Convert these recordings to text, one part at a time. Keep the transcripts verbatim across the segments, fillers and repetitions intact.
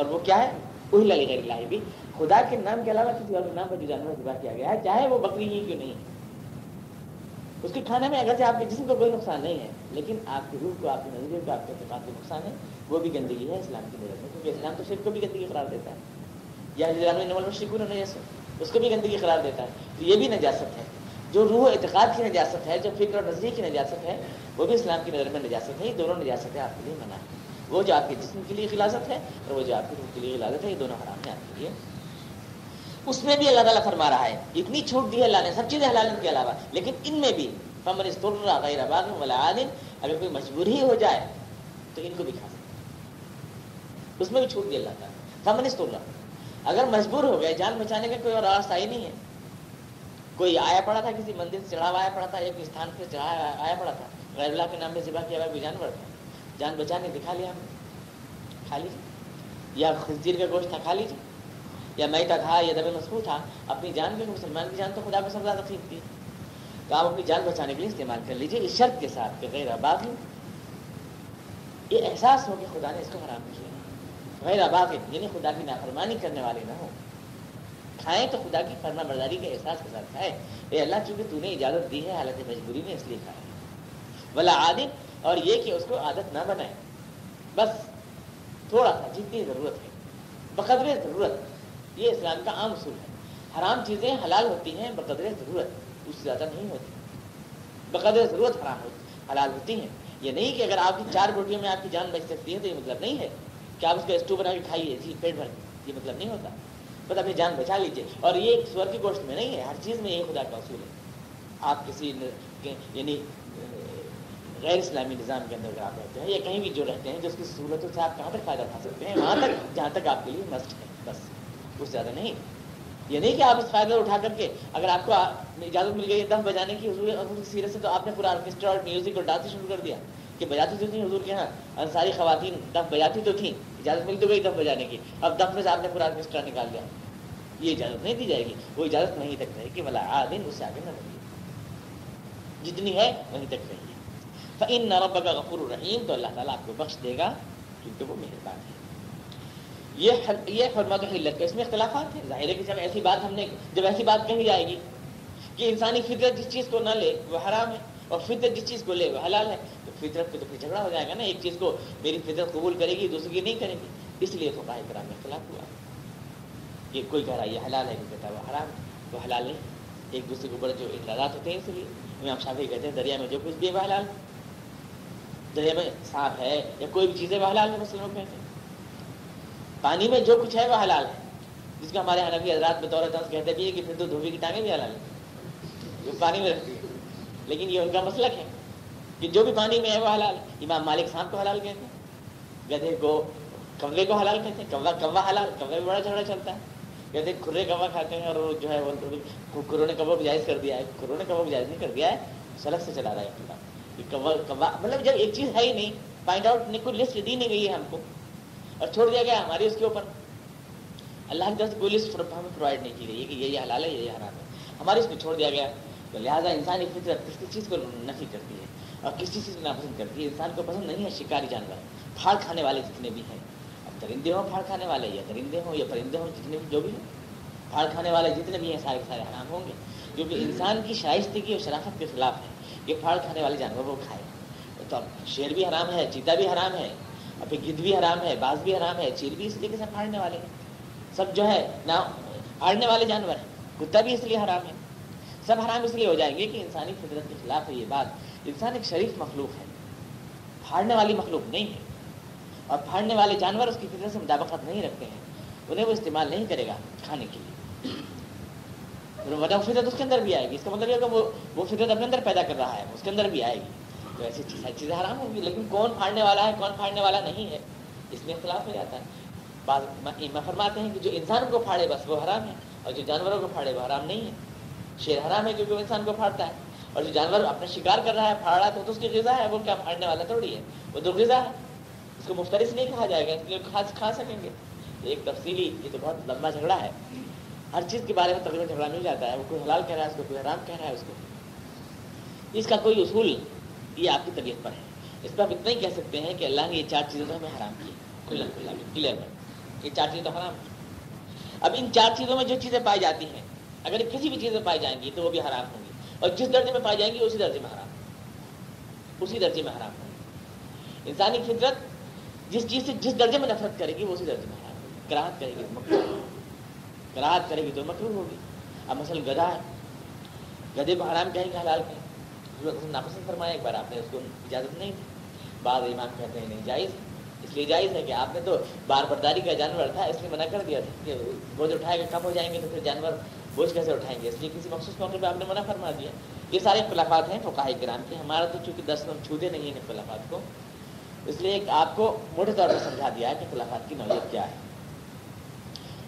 और वो क्या है, भी खुदा के नाम के अलावा किसी और नाम पर जो जानवर जुबा किया गया है, चाहे वो बकरी ही क्यों नहीं, उसके खाने में अगर से आपके जिसम को कोई नुकसान नहीं है, लेकिन आपकी रूह को, आपकी नजरिए को, आपके अहकाम को नुकसान है, वो भी गंदगी है इस्लाम की नजर में, क्योंकि इस्लाम तो शिर्क को भी गंदगी करार देता है, या जानवर शिकुन नजासत उसको भी गंदगी करार देता है, तो ये भी नजासत है। जो रूह एतकाद की नजासत है, जो फिक्र और नजरिए की नजासत है, वो भी इस्लाम की नज़र में नजासत है। ये दोनों नजासतें आपके लिए मना है, वो जो आपके जिस्म के लिए खिलाफत है और वो जो आपके रूह के लिए खिलाफत है, ये दोनों हराम है आपके लिए। उसमें भी अल्लाह ताला फरमा रहा है, इतनी छूट दी है अल्लाह ने, सब चीज़ें हलाल के अलावा, लेकिन इनमें भी फमन इस्तुर्रा गैर बागिन वला आदिन, अगर कोई मजबूरी हो जाए तो इनको भी खा सकते, उसमें भी छूट दी अल्लाह ताला। फमन इस्तुर्रा, अगर मजबूर हो गए, जान बचाने का कोई और रास्ता ही नहीं है, कोई आया पड़ा था, किसी मंदिर से चढ़ावा आया पड़ा था, एक स्थान पर चढ़ाया आया पड़ा था, गैर अल्लाह के नाम में ज़िबा किया हुआ कोई जानवर था, जान बचाने दिखा लिया हमने, खा लीजिए, या खंजीर का गोश्त था खा लीजिए, या मैता था, या दबे मसकू था, अपनी जान के, मुसलमान की जान तो खुदा को सबसे ज़्यादा कीमती है, तो आप अपनी जान बचाने के लिए इस्तेमाल कर लीजिए, इस शर्त के साथ कि गैर बागिन, ये एहसास हो कि खुदा ने इसको हराम किया, गैर बागिन यानी खुदा की नाफरमानी करने वाले ना हो, खाएँ तो खुदा की फरमा बरदारी के एहसास के साथ खाएँ, ये अल्लाह चूँकि तूने इजाज़त दी है हालत मजबूरी में इसलिए खाएँ, वला आदत, और ये कि उसको आदत ना बनाए, बस थोड़ा सा जितनी ज़रूरत है बकदरे ज़रूरत, ये इस्लाम का आम उसूल है। हराम चीज़ें हलाल होती हैं बकदरे ज़रूरत, उससे ज़्यादा नहीं होती, बकदरे ज़रूरत हराम होती हलाल होती हैं। ये नहीं कि अगर आपकी चार रोटियों में आपकी जान बच सकती है तो ये मतलब नहीं है कि आप उसको स्टू बना के खाइए जी पेट भर, ये मतलब नहीं होता, बस अपनी जान बचा लीजिए। और ये स्वर की गोश्त में नहीं है, हर चीज़ में ये खुदा का उसूल है। आप किसी यानी गैर इस्लामी निज़ाम के अंदर आप रहते हैं या कहीं भी जो रहते हैं, जो उसकी सूरत से आप कहाँ तक फ़ायदा उठा सकते हैं, वहाँ तक जहाँ तक आपके लिए मस्ट है, बस कुछ ज़्यादा नहीं। ये नहीं कि आप इस फ़ायदा उठा करके, अगर आपको इजाज़त मिल गई दम बजाने की हुजूर की सीरत से, तो आपने पूरा ऑर्केस्ट्रा और म्यूज़िक और डांस शुरू कर दिया कि बजाती तो थी हुजूर के यहाँ, अंसारी ख़वातीन दफ़ बजाती तो थी, इजाज़त मिल तो गई दफ़ बजाने की, अब दफ़ में से आपने पूरा ऑर्केस्ट्रा निकाल दिया, ये इजाज़त नहीं दी जाएगी, वो इजाज़त वहीं तक रहेगी, भला आदिन उससे आगे न बढ़िए, जितनी है वहीं तक रहेगी। इन रब्बक गफूरुर रहीम, तो अल्लाह ताला आपको बख्श देगा क्योंकि वो मेहरबान है। ये ये फरमाते हैं हिल्लत का, इसमें इख्तिलाफात है, जाहिर है कि जब ऐसी बात हमने जब ऐसी बात कही जाएगी कि इंसानी फितरत जिस चीज़ को ना ले वो हराम है और फितरत जिस चीज़ को ले वो हलाल है, तो फितरत पे तो फिर झगड़ा हो जाएगा ना, एक चीज़ को मेरी फितरत कबूल करेगी दूसरी की नहीं करेगी, इसलिए फ़ुक़हा किराम में इख्तिलाफ हुआ कि कोई कह रहा है ये हलाल है, कोई कहता है वो हराम है, वो हलाल है एक दूसरे के ऊपर जो इतराज़ात होते हैं। इसलिए इमाम शाफी कहते हैं दरिया में जो कुछ भी हलाल है, दरिया में सांप है या कोई भी चीज़ें वह हलाल है, मसलों में पानी में जो कुछ है वह हलाल है, जिसका हमारे हनफी हजरात बतौर तंस कहते भी है कि फिर तो धोबी की टांगें भी हलाल है जो पानी में रहती है, लेकिन ये उनका मसलक है कि जो भी पानी में है वह हलाल है। इमाम मालिक सांप को हलाल कहते हैं, गधे को कौवे को हलाल कहते हैं, कौवा कौवा हलाल, कौवे में बड़ा झगड़ा चलता है, कहते हैं खुर्रे कौवा खाते हैं और जो है वो खुर्रों ने कौवा को जायज़ कर दिया है, खुर्रों ने कौवा को जायज़ नहीं कर दिया है, सलक से चला रहा है अपना कवा कवा, मतलब जब एक चीज़ है ही नहीं, फाइंड आउट नहीं, कोई लिस्ट दी नहीं गई है हमको और छोड़ दिया गया हमारी उसके ऊपर, अल्लाह की तरफ से कोई लिस्ट हमें प्रोवाइड नहीं की गई है कि ये हलाल है ये हराम है, हमारे इसमें छोड़ दिया गया। तो लिहाजा इंसान एक फितरत किसी चीज़ को नफी करती है और किसी चीज़ को नापसंद करती है। इंसान को पसंद नहीं है शिकारी जानवर, फाड़ खाने वाले जितने भी हैं, अब दरिंदे हों फाड़ खाने वाले या दरिंदे हों या परिंदे हों, जितने भी जो भी हैं फाड़ खाने वाले जितने भी हैं सारे सारे हराम होंगे, जो कि इंसान की शाइस्तगी और शराफत के खिलाफ है। ये फाड़ खाने वाले जानवर वो खाए, तो अब शेर भी हराम है, चीता भी हराम है, और फिर गिद्ध भी हराम है, बाज भी हराम है, चील भी, इसलिए कि सब फाड़ने वाले हैं, सब जो है ना फाड़ने वाले जानवर हैं, कुत्ता भी इसलिए हराम है, सब हराम इसलिए हो जाएंगे कि इंसानी फितरत के खिलाफ है। ये बात, इंसान एक शरीफ मखलूक है, फाड़ने वाली मखलूक नहीं है, और फाड़ने वाले जानवर उसकी फितरत से मुताबिकत नहीं रखते हैं, उन्हें वो इस्तेमाल नहीं करेगा खाने के लिए, मतलब फितरत उसके अंदर भी आएगी। इसका मतलब ये होगा वो वो फितरत अपने अंदर पैदा कर रहा है, उसके अंदर भी आएगी, तो ऐसी चीज़ चीज़ें हराम होंगी। लेकिन कौन फाड़ने वाला है कौन फाड़ने वाला नहीं है, इसमें इख्तिलाफ हो जाता है। बाज़ फरमाते हैं कि जो इंसान को फाड़े बस वो हराम है, और जो जानवरों को फाड़े वो हराम नहीं है। शेर हराम है क्योंकि वो इंसान को फाड़ता है, और जो जानवर अपना शिकार कर रहा है फाड़ रहा है तो उसकी ग़िज़ा है, वो क्या फाड़ने वाला थोड़ी है, वो तो ग़िज़ा है, उसको मुफ्तरिस नहीं कहा जाएगा, इसलिए खा खा सकेंगे। एक तफसीली, ये तो बहुत लंबा झगड़ा है, हर चीज़ के बारे में तकरीबन झगड़ा मिल जाता है, वो कोई हलाल कह रहा है उसको, कोई हराम कह रहा है उसको। इसका कोई उसूल ये आपकी तबीयत पर है, इस पर आप इतना ही कह सकते हैं कि अल्लाह ने ये चार चीज़ें तो हमें हराम की, खुल्ला खुल्ला क्लियर है। ये चार चीज़ें तो हराम है। अब इन चार चीज़ों में जो चीज़ें पाई जाती हैं, अगर किसी भी चीज़ में पाई जाएंगी तो वो भी हराम होंगी, और जिस दर्जे में पाई जाएंगी उसी दर्जे में हराम उसी दर्जे में हराम होंगी। इंसानी फितरत जिस चीज़ से जिस दर्जे में नफरत करेगी वो उसी दर्जे में हराम होगी। कराहत करेगी तो मकरूह कराहत करेगी तो मकरूह होगी। अब मसलन गधा है, गधे को हराम कहेंगे हलाल कहेंगे? नापसंद फरमाया एक बार आपने, उसको इजाज़त नहीं थी। बाद इमाम कहते हैं नहीं जायज़, इसलिए जायज़ है कि आपने तो बार बर्दारी का जानवर था इसलिए मना कर दिया था कि बोझ उठाएगा कम हो जाएंगे तो फिर जानवर बोझ कैसे उठाएंगे, इसलिए किसी मखसूस मौके पर आपने मना फरमा दिया। ये सारे इख्तिलाफात हैं फ़ुक़हा किराम के। हमारा तो चूँकि दर्स में छूते नहीं है इख्तिलाफात को, इसलिए एक आपको मोटे तौर पर समझा दिया है कि इख्तिलाफात की नौयत क्या है।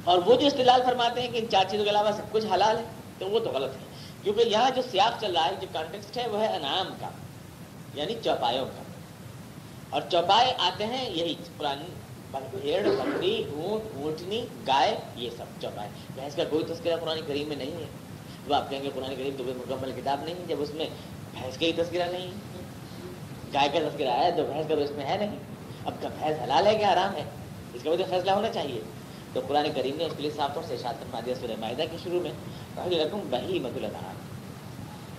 और वो जो इस्तिलाल फरमाते हैं कि इन चार चीज़ों के अलावा सब कुछ हलाल है तो वो तो गलत है, क्योंकि यहाँ जो सियाक चल रहा है, जो कॉन्टेक्स्ट है, वह है अनाम का, यानी चौपायों का। और चौपाए आते हैं यही पुरानी भेड़, बकरी, ऊँट, ऊँटनी, गाय, ये सब चौपाए। भैंस का कोई तस्करा पुरानी करीम में नहीं है। तो आप कहेंगे पुरानी करीम तो कोई मुकम्मल किताब नहीं है जब उसमें भैंस का ही तस्करा नहीं है। गाय का तस्करा है तो भैंस का तो उसमें है नहीं। अब क्या भैंस हलाल है कि हराम है, इसका मुझे फैसला होना चाहिए। तो कुरान करीम ने उसके लिए साफ तौर से इरशाद फरमा दिया सूरह माइदा के शुरू में, रकम बही मदुल अनाम,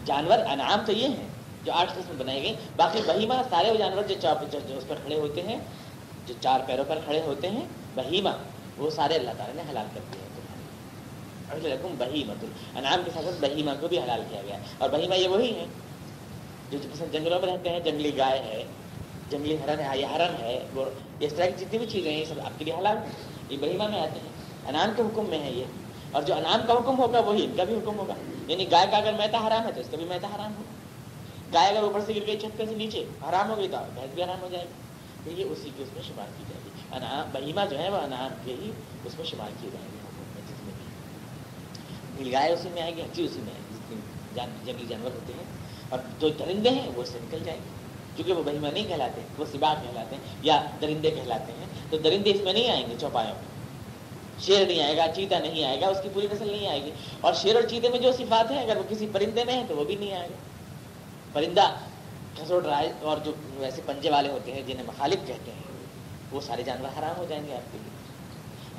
जानवर अनाम तो ये हैं जो आठ किस्म बनाई गई। बाकी बहीमा सारे वो जानवर जो चार जो, जो उस पर खड़े होते हैं, जो चार पैरों पर खड़े होते हैं, बहीमा वो सारे अल्लाह ताला ने हलाल कर दिए। तो रकम बही मदुल अनाम के साथ बहीमा को भी हलाल किया गया। और बहीमा ये वही है जो जिस जंगलों में रहते हैं, जंगली गाय है, जंगली हरन है, या हरन है, इस तरह की जितनी भी चीज़ें हैं ये सब आपके लिए हलाल है, ये बहीमा में आते हैं, अनाम के हुक्म में है ये। और जो अनाम का हुक्म होगा वही इनका भी हुक्म होगा। यानी गाय का अगर मैदा हराम है तो इसका भी मैदा हराम होगा। गाय अगर ऊपर से गिर गई छत से नीचे हराम हो गई तो भैंस भी हराम हो जाएगी। तो ये उसी की उसमें शुमार की जाएगी। अनाम बहीमा जो है वह अनाम के ही उसमें शुमार किए जाएंगे हुक्म में, जिसमें भी गाय उसी में आएगी, हर चीज़ उसी में आएगी, जितने जान जंगली जानवर होते हैं। और जो दरिंदे हैं वो उससे निकल जाएंगे, क्योंकि वो बहीमा नहीं कहलाते, वो सिबा कहलाते हैं या दरिंदे कहलाते हैं। तो दरिंदे इसमें नहीं आएंगे चौपायों में। शेर नहीं आएगा, चीता नहीं आएगा, उसकी पूरी नस्ल नहीं आएगी। और शेर और चीते में जो सिफात है अगर वो किसी परिंदे में है तो वो भी नहीं आएगा। परिंदा खसोट रहा है, और जो वैसे पंजे वाले होते हैं जिन्हें मखालिब कहते हैं वो सारे जानवर हराम हो जाएंगे आपके लिए।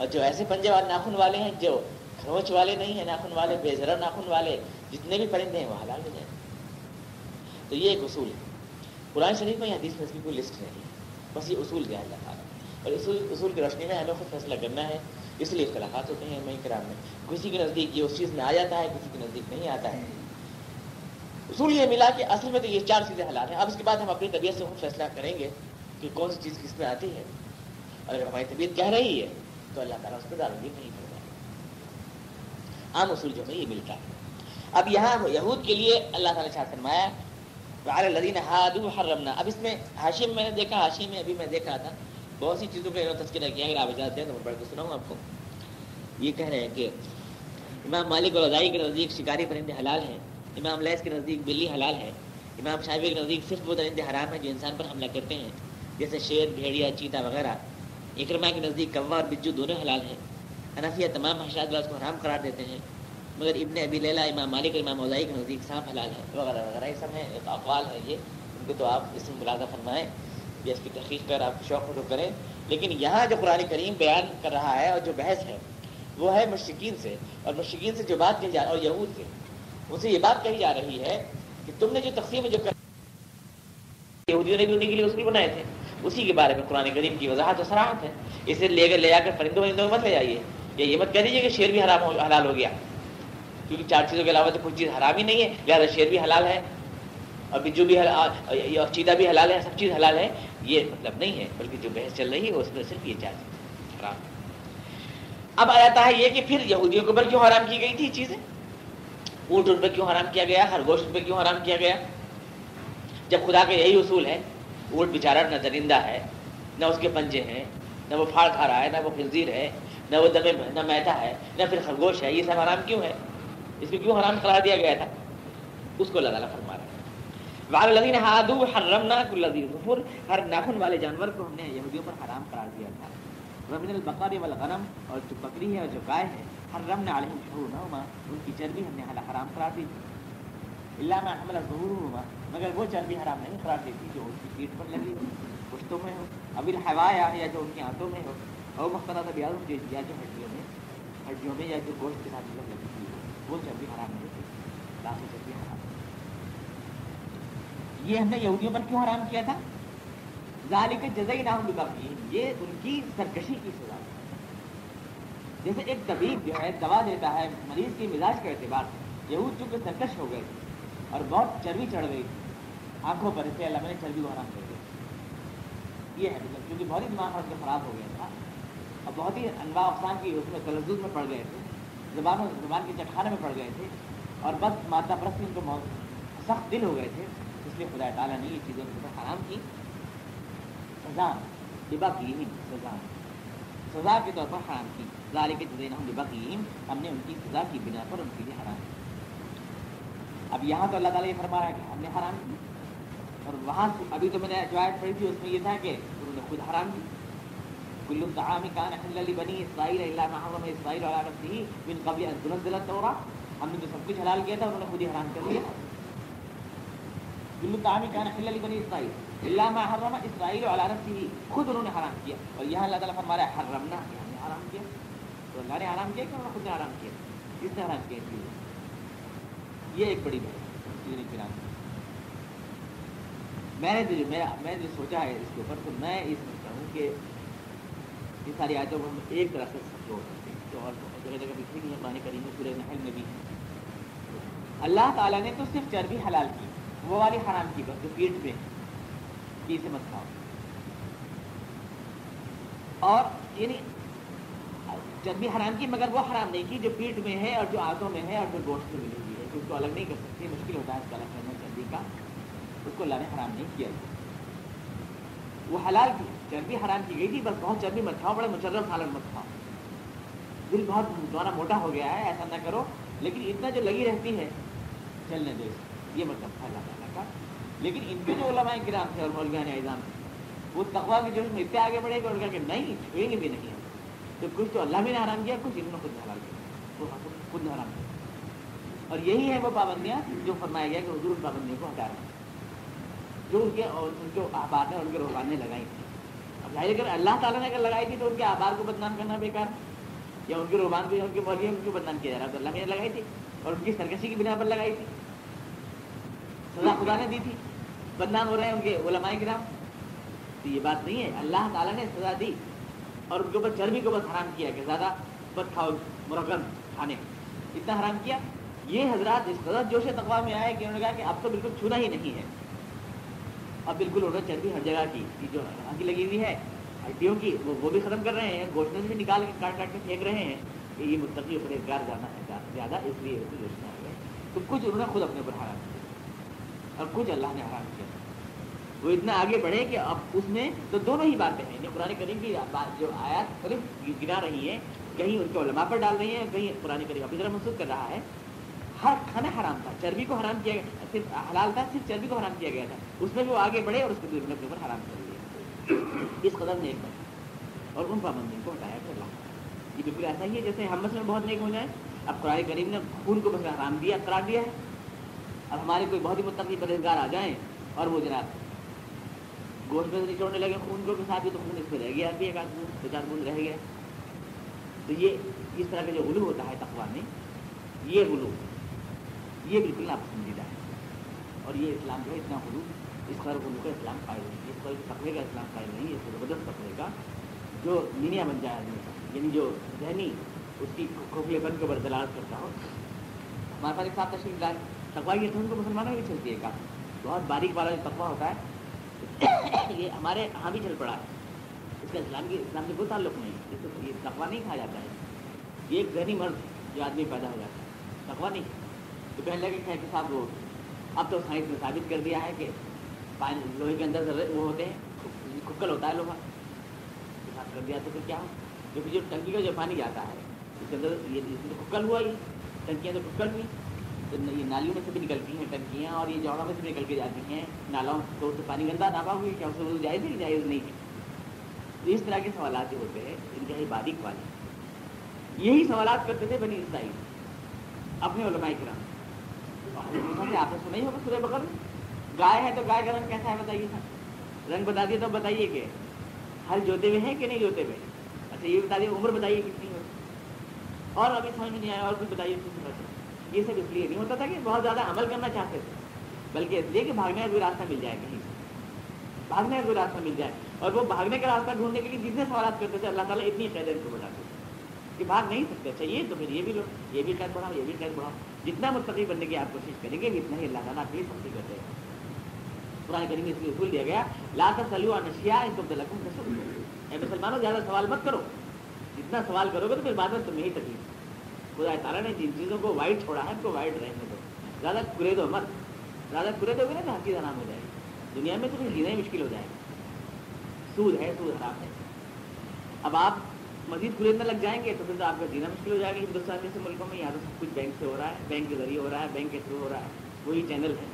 और जो ऐसे पंजे वाले नाखून वाले हैं, जो खरोच वाले नहीं हैं, नाखून वाले बेजरा नाखून वाले जितने भी परिंदे हैं वो हलाल हो जाएंगे। तो ये एक उसूल है कुरान शरीफ में, हदीस में इसकी कोई लिस्ट नहीं है, बस ये उसूल दिया अल्लाह ताला ने। और इस उसूल की रोशनी में हमें खुद फैसला करना है, इसलिए इख्तिलाफात होते हैं उम्मा किराम में। किसी के नज़दीक ये उस चीज़ में आ जाता है, किसी के नज़दीक नहीं आता है। उसूल ये मिला कि असल में तो ये चार चीज़ें हलाल हैं। अब इसके बाद हम अपनी तबीयत से खुद फैसला करेंगे कि कौन सी चीज़ किस में आती है। और अगर हमारी तबीयत कह रही है तो अल्लाह ताला उस पर दारूदी नहीं करवाएगा। आम उसूल जो है ये मिलता है। अब यहाँ यहूद के लिए अल्लाह ताला ने इरशाद फरमाया लदीन हादू हर्रमना। अब इसमें हाशिम मैंने देखा, हाशिम में अभी मैं देख रहा था, बहुत सी चीज़ों का तस्करा किया। अगर आप इजाज़त दें तो मैं पढ़ के सुनाऊँ आपको। ये कह रहे हैं कि इमाम मालिक और रज़ाई के नज़दीक शिकारी परिंदे हलाल हैं, इमाम लैस के नज़दीक बिल्ली हलाल है, इमाम शाफी के नज़दीक सिर्फ वो परिंदे हराम हैं जो इंसान पर हमला करते हैं, जैसे शेर, भेड़िया, चीता वगैरह। इकरमा के नज़दीक कव्वा और बिज्जू दोनों हलाल हैं। हनफिया तमाम हशरात को हराम करार देते हैं, मगर इब्ने अबी लैला, इमाम मालिक और इमाम औज़ाई के नज़दीक सांप हलाल है, वगैरह वगैरह। ये सब है एक अक़वाल है ये, उनको तो आप इसमें मुलाज़ा फरमाएँ या इसकी तहक़ीक़ कर आप शौक़ को करें। लेकिन यहाँ जो कुरान करीम बयान कर रहा है और जो बहस है वो है मुश्रिकीन से, और मुश्रिकीन से जो बात कही जा रही है और यहूद से, उनसे ये बात कही जा रही है कि तुमने जो तक़सीम जो कर यहूदियों ने भी उन्हीं के लिए उसूल बनाए थे, उसी के बारे में कुरान करीम की वजाहत और सराहत है। इसे लेकर ले जाकर परिंदों परिंदों मत ले जाइए, या ये मत कह दीजिए कि शेर भी हराम हलाल हो गया, क्योंकि चार चीज़ों के अलावा तो कुछ चीज़ हराम ही नहीं है। लिहाजा शेर भी हलाल है और बिज्जू भी हलाल और चीता भी हलाल है, सब चीज़ हलाल है, ये मतलब नहीं है। बल्कि जो बहस चल रही है उसमें सिर्फ ये चार चीज़ें हराम। अब आ जाता है ये कि फिर यहूदियों के ऊपर क्यों हराम की गई थी चीज़ें, ऊँट उन पर क्यों हराम किया गया, खरगोश उन पर क्यों हराम किया गया, जब खुदा का यही उसूल है। ऊँट बेचारा न दरिंदा है, न उसके पंजे हैं, न वो फाड़ खा रहा है, न वो खंजीर है, न वो दमे न मैदा है, न फिर खरगोश है। ये सब हराम क्यों है, इसको क्यों हराम करार दिया गया था, उसको अल्लाह ताला फरमा रहा है। वालदीन हादू हर्रमना कुल्लज़ी ज़ुफ़ुर, हर नाखून वाले जानवर को हमने यहूदियों पर हराम करार दिया था। वमिनल बक़री वल गनम, और जो बकरी है और जो गाय है, हर्रमना अलैहिम शूहुमा, उनकी चर्बी हमने हराम करार दी थी। इल्ला मा हमला ज़ुहूरुहुमा, मगर वो चर्बी हराम नहीं करार दी थी जो उनकी पीठ पर लगी हो, पुश्तों में हो, अबिल हवाया, या जो उनकी आँतों में हो, और मखना तबियात जो या जो हड्डियों में हड्डियों में या जो गोश्त के साथ मतलब लगती है वो सब्ज़ी हराम नहीं होती, लाशें सब्ज़ी हराम। ये हमने यहूदियों पर क्यों हराम किया था? जालिक जज़ई नाम लुकाफी, ये उनकी सरकशी की सजा। जैसे एक तबीब जो है दवा देता है मरीज़ के मिजाज के अतबार से, यहूद चूँकि सरकश हो गए थे और बहुत चर्बी चढ़ गई आँखों पर, इससे अल्लाह ने चर्बी को हराम कर दिया। ये है मतलब क्योंकि बहुत ही दिमाग उनका ख़राब हो गया था और बहुत ही अनवा अफसान की उसमें तलजुद में पड़ गए थे, ज़बान ज़बान के चटखाने में पड़ गए थे और बस माता परस्ती उनको बहुत सख्त दिल हो गए थे, इसलिए खुदा ताला ने ये चीज़ें उनको हराम की, सजा दिबा की ही सजा सज़ा के तौर पर हराम की। ज़ालिक जज़ैनाहुम बिबग़यिहिम, हमने उनकी सज़ा की बिना पर उनके लिए हराम की। अब यहाँ तो अल्लाह ताला ये फरमा रहा है कि हमने हराम की, और वहाँ अभी तो मैंने जो आयत पढ़ी थी उसमें ये था कि उन्होंने खुद हराम की। कुल्लु तआम कान हल्ल लिबनी इस्राईल इल्ला मा हरम इस्राईल अला नफ्सिही मिन क़ब्ल अन तुनज़्ज़ल अत-तौरा, हमने तो सब कुछ हलाल किया था उन्होंने खुद ही हराम कर लिया। कुल्लु तआम कान हल्ल लिबनी इस्राईल इल्ला मा हर्रम इस्राईल अला नफ्सिही, खुद उन्होंने हराम किया। और यहाँ अल्लाह ताला फरमा रहा है हर्रमना, हमने हराम किया। तो अल्लाह ने हराम किया कि उन्होंने खुद ने हराम किया, किसने हराम किया इसलिए? ये एक बड़ी बात मैंने दिल मेरा मैंने जो सोचा है इसके ऊपर, तो मैं ये समझता हूँ कि ये सारी आयतों को हम एक तरह से जोड़ सकते हैं, तो और जगह जगह भी ठीक है। पुराने करीब में सूरह नहल में भी अल्लाह ताला ने तो सिर्फ चर्बी हलाल की, वो वाली हराम की बस जो पेट में है इसे मत खाओ। और यानी चर्बी हराम की मगर वो हराम नहीं की जो पीठ में है और जो आंतों में है और जो गोश्त में मिली हुई है, तो उसको अलग नहीं कर सकते, मुश्किल होता है उसको अलग करना चर्बी का, उसको लाने हराम नहीं किया। वो हलाल की चर्बी हराम की गई थी, बस बहुत चर्बी मत खाओ, बड़े मुचर्रफ हालत मत खाओ, दिल बहुत दोबारा मोटा हो गया है ऐसा ना करो, लेकिन इतना जो लगी रहती है चलने दो, ये मतलब था अल्लाह का। लेकिन इनके जो उलमाए किराम थे और मौलवियान इज़ाम थे वो तकवा के जोश में इतने आगे बढ़ेगा और कहा नहीं छुएंगे भी नहीं, तो कुछ तो अल्लाह भी ने हराम किया, कुछ इन्होंने खुद हलाल किया, खुद हराम किया। और यही है वो पाबंदियाँ जो फरमाया गया कि हुजूर उन पाबंदियों को हटा रहे हैं जो उनके और उनके अहबार ने उनके रूहान ने लगाई थी। अब जाहिर अगर अल्लाह ताला ने अगर लगाई थी तो उनके अहबार को बदनाम करना बेकार, या उनके रूहान को उनके मौलवियों को बदनाम किया जा रहा है, तो अल्लाह ने लगाई थी और उनकी सरकशी की बिना पर लगाई थी, सजा खुदा ने दी थी, बदनाम हो रहे हैं उनके उलमाए किराम। तो ये बात नहीं है, अल्लाह ताला ने सजा दी और उनके ऊपर चर्बी के ऊपर हराम किया कि ज़्यादा मत खाओ, मुरगम खाने इतना हराम किया। ये हजरात इस कदर जोश तकवा में आए कि उन्होंने कहा कि अब तो बिल्कुल छूना ही नहीं है, अब बिल्कुल उन्होंने चर्बी हर जगह की जो आँखी लगी हुई है हड्डियों की वो वो भी ख़त्म कर रहे हैं, गोश्त से भी निकाल के काट काट के फेंक रहे हैं कि ये मुत्तकी ऊपर एक गार जाना है ज़्यादा, इसलिए जोश में आ गए। तो कुछ उन्होंने खुद अपने ऊपर हराम किया और कुछ अल्लाह ने हराम किया। वो इतना आगे बढ़े कि अब उसमें तो दोनों ही बातें हैं, कुरान करीम की बात जो आयत करीब गिरा रही है कहीं उनके उलमा पर डाल रही है, कहीं कुरान करीम अपनी तरह महसूस कर रहा है। हर खाना हराम था, चर्बी को हराम किया गया, सिर्फ हलाल था, सिर्फ चर्बी को हराम किया गया था, उसमें वो आगे बढ़े और उसको दुर्बल के ऊपर हराम कर दिया इस कदम ने एक बार, और उन पाबंदियों को हटाया कर रहा। ये बिल्कुल ऐसा ही है जैसे हम मसल में बहुत नेक हो जाए, अब कुरान करीम ने खून को बस हराम दिया करार दिया है, अब हमारे कोई बहुत ही मुत्तकी परहेजगार आ जाएँ और वो जनाब गोश्त में से निचोड़ने लगे खून को के साथ ही, तो खून इसमें रह गया भी एक आध दो चार खून रह गया। तो ये इस तरह का जो गुलू होता है तकवा में, ये गुलू ये बिल्कुल नापसंदीदा है, और ये इस्लाम जो है इतना गुलू इस तरह गुलू का इस्लाम कायल नहीं है, इस तरह तकवे का इस्लाम कायल नहीं है। इस जबरदस्त तकवे का जो मीनिया बन जाए आदमी, यानी जो जहनी उसकी खोखलेपन के ऊपर दलालत करता हो। हमारे पास एक साथ तशरीफ लाए तकवा की उनको मुसलमानों भी चलती है, काम बहुत बारीक वाला जो तकवा होता है ये हमारे यहाँ भी चल पड़ा है, इसका इस्लाम की इस्लाम से कोई ताल्लुक नहीं है, इसको ये तकवा नहीं कहा जाता है। ये एक ज़हनी मर्द जो आदमी पैदा हो जाता है तकवा नहीं, तो कहने लगे क्या कि साहब वो अब तो साइंस ने साबित कर दिया है कि पानी लोहे के अंदर वो होते हैं, खुक्कल होता है लोहा, तो साफ कर दिया तो फिर क्या हो, क्योंकि जो टंकी का जो पानी जाता है उसके अंदर ये तो खुक्कल हुआ ही, टंकियाँ तो खुक्कल हुई, तो ये नालियों में से भी निकलती हैं टंकियाँ और ये जौड़ों में से भी निकल के जाती हैं, नालों को तो पानी गंदा नापा हुई क्या उससे वो जायज़ नहीं जायज़ नहीं है। तो इस तरह के सवाल जो होते हैं इनका ही बारीक वाले, यही सवाल करते थे बनी इसराइल अपने उलमाए किराम से। आपने सुना ही होगा सूरह बकरा, गाय है तो गाय का रंग कैसा है बताइए, रंग बता दिए तो बताइए कि हल जोते हुए हैं कि नहीं जोते हुए। अच्छा अच्छा ये बता दिया, उम्र बताइए कितनी हो, और अभी समझ में नहीं आया और कुछ बताइए कितनी हो। ये सब इसलिए नहीं होता था कि बहुत ज़्यादा अमल करना चाहते थे, बल्कि इसलिए कि भागने का कोई रास्ता मिल जाए, कहीं भागने का कोई रास्ता मिल जाए। और वो भागने का रास्ता ढूंढने के लिए जितने सवाल करते थे अल्लाह ताला इतनी कैद इनको बढ़ाते थे कि भाग नहीं सकते। चाहिए तो फिर ये भी लो, ये भी कैद बढ़ाओ, ये भी कैद बढ़ाओ। जितना मुस्तक़ी बनने की आप कोशिश करेंगे इतना ही अल्लाह ताला आपकी सख्ती करते हैं। पुराने करेंगे इसलिए उसूल दिया गया ला तसअलू अन अश्या इन तुम लकुम तसअलू। ऐ मुसलमानों ज़्यादा सवाल मत करो, जितना सवाल करोगे तो फिर बाद में तुम्हें ही तकलीफ। खुदा ताला ने जिन चीज़ों को वाइड छोड़ा है उनको वाइड रहने दो, ज़्यादा कुरेदो मत। ज़्यादा कुरेदोगे ना तो हर चीज़ हराम हो जाएगी, दुनिया में तो फिर जीना ही मुश्किल हो जाएगा। सूद है, सूद हराम है, अब आप मजीद कुरेदने लग जाएंगे तो फिर तो आपका जीना मुश्किल हो जाएगा। हिंदुस्तान जैसे मुल्कों में यहाँ तो सब कुछ बैंक से हो रहा है, बैंक के जरिए हो रहा है, बैंक के थ्रू हो रहा है, वही चैनल है।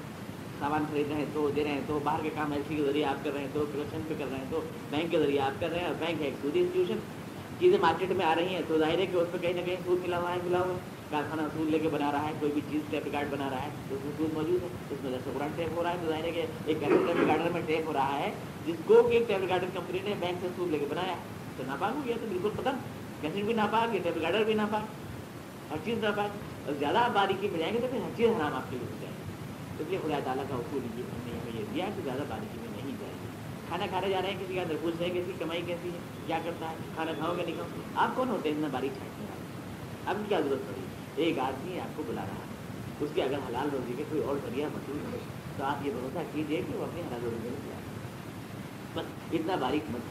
सामान खरीद रहे हैं तो दे रहे हैं, तो बाहर के काम एलसी के जरिए आप कर रहे हैं, तो प्रोडक्शन पे कर रहे हैं तो बैंक के जरिए आप कर रहे हैं। और बैंक है एक सूदी इंस्टीट्यूशन, चीज़ें मार्केट में आ रही हैं तो जाहिर है कि उस पर कहीं ना कहीं सूद मिला हुआ है मिला हुआ है कारखाना सूद लेके बना रहा है, कोई भी चीज़ टेप रिकॉर्ड बना रहा है तो उसमें सूद मौजूद है, उसमें दस कुरान टेप हो रहा है। तो जाहिर है कि एक ऐसे टेप रिकॉर्डर में टेप हो रहा है जिसको कि टेप रिकॉर्डर कंपनी ने बैंक से सूद लेके बनाया, तो नापाक हो गया, तो बिल्कुल खत्म। कैसेट भी नापाक, ये टेप रिकॉर्डर भी नापाक, हर चीज़ नापाक। और ज़्यादा बारीकी में जाएंगे तो फिर हर चीज़ हराम आपके लिए हो जाएगी। इसलिए खुदा ताला का उसूल ये हमने हमें ये दिया कि ज़्यादा बारिश में नहीं जाएगी। खाना खा रहे जा रहे हैं, किसी का अंदर पूछ रहे हैं किसी कमाई कैसी है, क्या करता है, खाना खाओगे नहीं खाओ। आप कौन होते हैं इतना बारिश छाटने वाले? अब क्या जरूरत पड़ी? एक आदमी आपको बुला रहा है, उसके अगर हलाल रोजी के कोई और जरिया मशहूर है तो आप ये भरोसा कीजिए कि वो अपने हलाल रोजी में जाए। बस इतना बारीक मत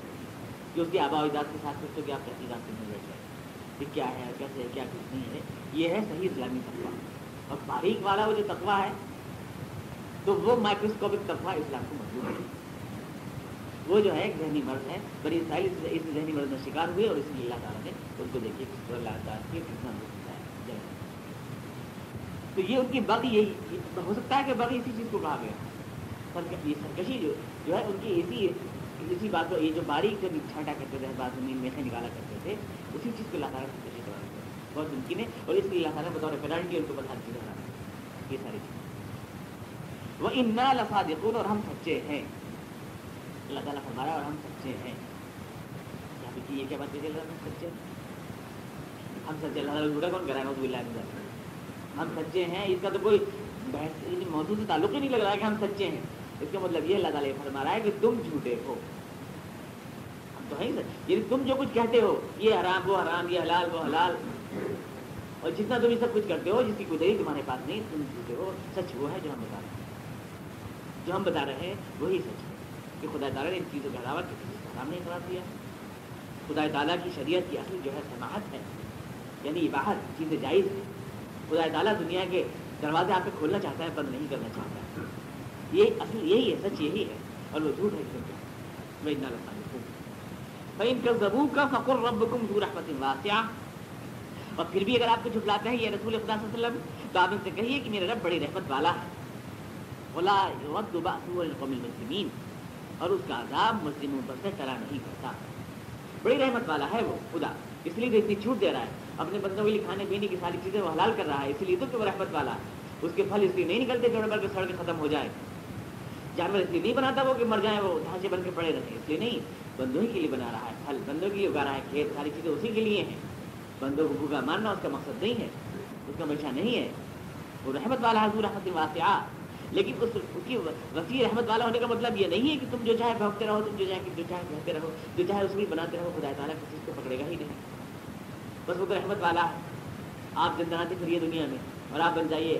कि उसकी आबा इजाद के साथ सोचो कि आप कैसी इजाद में बैठ जाए, क्या है कैसे है क्या कुछ नहीं है। ये है सही इस्लामी तकवा। और बारीक वाला वो जो तकवा है तो वो माइक्रोस्कोपिक तकवा इस्लाम को मजबूत है। वो जो है एक जहनी मर्ज है, बड़ी इसराइल इस जहनी मर्ज में शिकार हुए और इसलिए अल्लाह ताला ने उनको देखिए कितना है। तो ये उनकी बाकी यही हो सकता है कि बाकी इसी चीज़ को कहा गया है सरकशी जो जो है उनकी इसी इसी बात को ये जो बारीक जब छाटा करते थे बाद में मेखे निकाला करते थे उसी चीज़ को अल्लाह ताला सरकशी करवाया बहुत मुमकिन है। और इसलिए अल्लाह ताला बतौर पेनाल्टी उनको बता दी जा रहा है ये सारी चीज़ वह इन्ना लसादिकून और हम सच्चे हैं। अल्लाह ताला फरमाया और हम सच्चे हैं। यहाँ पे ये क्या बात है? हम सच्चे हम सच्चे अल्लाह झूठा कौन कराएगा? बिल्ला हम सच्चे हैं, इसका तो कोई बहस मौजूद से ताल्लुक ही नहीं लग रहा है कि हम सच्चे हैं। इसका मतलब ये अल्लाह ताला फरमा रहा है कि तुम झूठे हो, हम तो है ही सच। यदि तुम जो कुछ कहते हो ये हराम वो हराम, ये हलाल वो हलाल, और जितना तुम ये सब कुछ करते हो जिसकी कोई दलील तुम्हारे पास नहीं, तुम झूठे हो। सच वो है जो हम बता रहे हैं, जो हम बता रहे हैं वही सच है कि खुदा ताला ने इन चीज़ों के अलावा किसी चीज़ हराम नहीं करार दिया। खुदा ताला की शरीयत की असल जो है समाहत है, यानी बाहर चीज़ें जायज़ है। खुदा ताला दुनिया के दरवाजे आप पे खोलना चाहता है, बंद नहीं करना चाहता। ये असल यही है, सच यही है। और वो झूठ है क्योंकि मैं इतना लगा हूँ भाई इनका जबू का फ़कुर रब्बकुम ज़ू रहमतिन वासिआ। और फिर भी अगर आपको झुठलाते हैं ये रसूल खुदा सल्लल्लाहु अलैहि वसल्लम, तो आप इनसे कहिए कि मेरा रब बड़ी रहमत वाला है बोला वक्तुबासमीन, और उसका आज़ाब मुस्लिमों पर से करा नहीं करता। बड़ी रहमत वाला है वो खुदा, इसलिए तो इतनी छूट दे रहा है अपने बंदों के लिए। खाने पीने की सारी चीज़ें वो हलाल कर रहा है इसलिए तो कि वो रहमत वाला है। उसके फल इसलिए नहीं निकलते जड़ भर के सड़ के ख़त्म हो जाए, जानवर इसलिए नहीं बनाता वो कि मर जाए, वो ढांचे बन के पड़े रहें, इसलिए नहीं। बंदों के लिए बना रहा है, फल बंदों के लिए उगा रहा है, खेत सारी चीज़ें उसी के लिए हैं। बंदों को भूखा मारना उसका मकसद नहीं है, उसका मंशा नहीं है। वो रहमत वाला है, रहमत वासिआ। लेकिन उस उसकी वसी रहमत वाला होने का मतलब ये नहीं है कि तुम जो चाहे भोगते रहो, तुम जो चाहे जो चाहे कहते रहो, जो चाहे उसमें बनाते रहो। खुदा ताला किसी चीज़ को पकड़ेगा ही नहीं, बस वो तो रहमत वाला है। आप जिंदगाते फिरिए दुनिया में और आप बन जाइए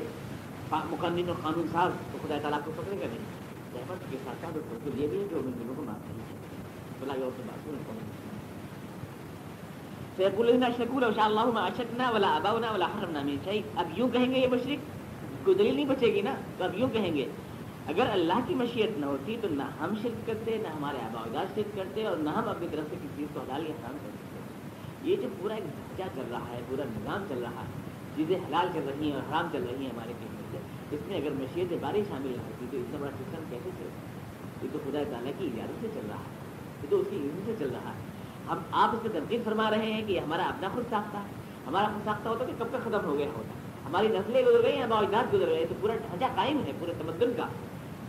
मुकन्निन और कानून साहब, तो खुदा ताला आपको पकड़ेगा नहीं। रहमत के साथ साथ उसको ये भी है जो उन लोगों को माफ करना चाहिए। बोला गया उसके बाद शकूल वशाला अशतना वाला अबाउना वाला हरमना में चाहिए। अब यूँ कहेंगे ये मशरक कोई दलील नहीं बचेगी ना, तो अब यूँ कहेंगे अगर अल्लाह की मशीयत न होती तो ना हम शिर्क करते, ना हमारे आबादात शिर्क करते, और ना हम अपनी तरफ से किसी चीज़ को हलाल या हराम कर सकते। ये जो पूरा एक ढांचा चल रहा है, पूरा निज़ाम चल रहा है, चीज़ें हलाल चल रही हैं और हराम चल रही हैं हमारे कहने से, इसमें अगर मशीयत बारिश शामिल ना होती तो इतना बड़ा सिस्टम कैसे चलता? ये तो खुदा ताला की इजाज़त से चल रहा है, ये तो उसकी इज्जत से चल रहा है। हम आप इसमें तरकीब फरमा रहे हैं कि हमारा अपना खुद साख्ता है, हमारा खुद साख्ता होता तो कब तक ख़त्म हो गया होता। हमारी नस्लें गुजर गई हैं, बावजदात गुजर गए, तो पूरा ढांचा कायम है पूरे तमद्दुन का।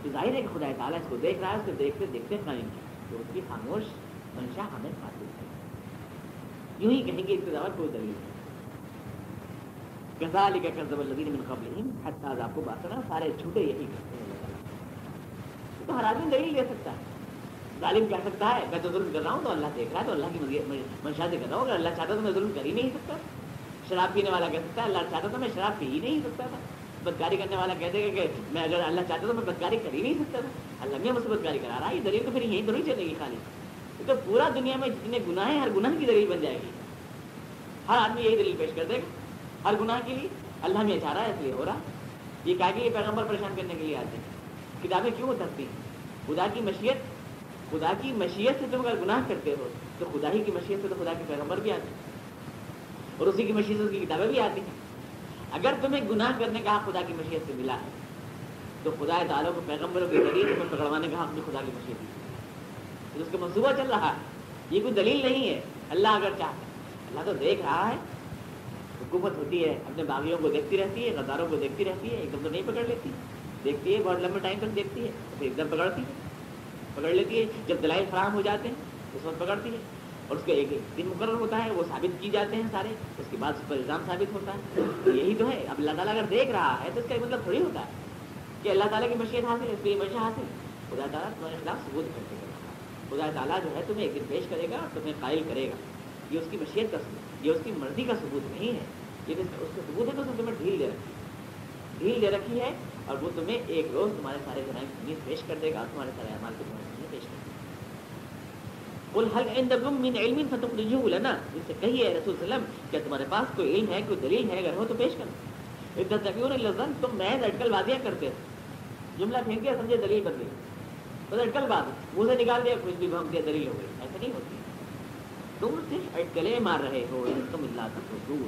तो जाहिर है कि खुदा ताला इसको देख रहा है, उसको देखते देखते कायम है, तो उसकी खामोश मंशा हमें हासिल है। यूं ही कहेंगे इसके अलावा कोई दलील नहीं। कज़ालिक कज़्ज़बल्लज़ीन मिन क़ब्लिहिम हत्ता ज़ाक़ू बाअसना, सारे झूठे यही करते हैं। तो हर आदमी दलील ले सकता है। जालिम कह सकता है मैं तो जुल्म कर रहा हूँ तो अल्लाह देख रहा है, तो अल्लाह की मंशा से कर रहा हूँ, अगर अल्लाह चाहता तो मैं जुल्म कर ही नहीं सकता। शराब पीने वाला कह सकता है अल्लाह चाहता तो मैं शराब पी ही नहीं सकता था। बदकारी करने वाला कह देगा कि मैं अगर अल्लाह चाहता तो मैं बदकारी कर ही नहीं सकता था, अल्लाह ने मुझसे बदकारी करा रहा है। ये दलील तो फिर यहीं तो नहीं चलेगी खाली, तो पूरा दुनिया में जितने गुनाह हैं हर गुनाह की दलील बन जाएगी। हर आदमी यही दलील पेश कर देगा हर गुनाह के लिए, अल्लाह में चाह रहा है इसलिए हो रहा। ये कहा कि ये पैगम्बर परेशान करने के लिए आते हैं। किताबें क्यों उतरती हैं? खुदा की मशीयत, खुदा की मशीयत से तुम अगर गुनाह करते हो तो खुदा ही की मशीयत से तो खुदा के पैगम्बर भी आते हैं और उसी की मशीयत से उसकी किताबें भी आती हैं। अगर तुम्हें गुनाह करने का हक खुदा की मशीयत से मिला है तो खुदा ताला को पैगम्बरों के जरिए तुम्हें पकड़वाने का हक भी खुदा की मशीयत है, तो उसका मनसूबा चल रहा है। ये कोई दलील नहीं है। अल्लाह अगर चाहता है, अल्लाह तो देख रहा है। हुकूमत होती है अपने बागियों को देखती रहती है, गद्दारों को देखती रहती है, एकदम तो नहीं पकड़ लेती, देखती है बहुत लंबे टाइम तक देखती है, फिर एकदम पकड़ती है, पकड़ लेती है। जब दलाइल फराहम हो जाते हैं उस वक्त पकड़ती है और उसका एक दिन मुकर्रर होता है, वो साबित किए जाते हैं सारे, उसके बाद उस पर इल्ज़ाम साबित होता है। तो यही तो है। अब अल्लाह ताला अगर देख रहा है तो इसका मतलब थोड़ी होता है कि अल्लाह ताला की मशीयत हासिल है इसलिए मशा हासिल। खुदा ताला तुम्हारे खिलाफ सबूत करते रहेगा, खुदा ताला जो है तुम्हें एक दिन पेश करेगा, तुम्हें कायल करेगा। ये उसकी मशीयत का सबूत, ये उसकी मर्जी का सबूत नहीं है, ये उसका सबूत है। तो उसने तुम्हें ढील दे रखी है, ढील दे रखी है और वो तुम्हें एक रोज़ तुम्हारे सारे जराइम पेश कर देगा, तुम्हारे सारे अमाल को तुम्हारे पेश कर देगा। कुल हल इंदकुम मिन इल्मिन फतुखरिजूहु लना, इससे कहिए रसूल सल्लम क्या तुम्हारे पास कोई इल्म है, कोई दलील है? अगर हो तो पेश करना। तत्तबीऊन इल्ला ज़न्न, तुम महज़ अटकलबाज़ियाँ करते हो। जुमला फेंक दिया समझे दलील बन गई, बस अटकलबाज़, मुँह से निकाल दिया कुछ भी भौंक दिया दलील हो गई। ऐसा नहीं होती। तुम सिर्फ अटकलें मार रहे हो, तुम इल्ला तफसूर,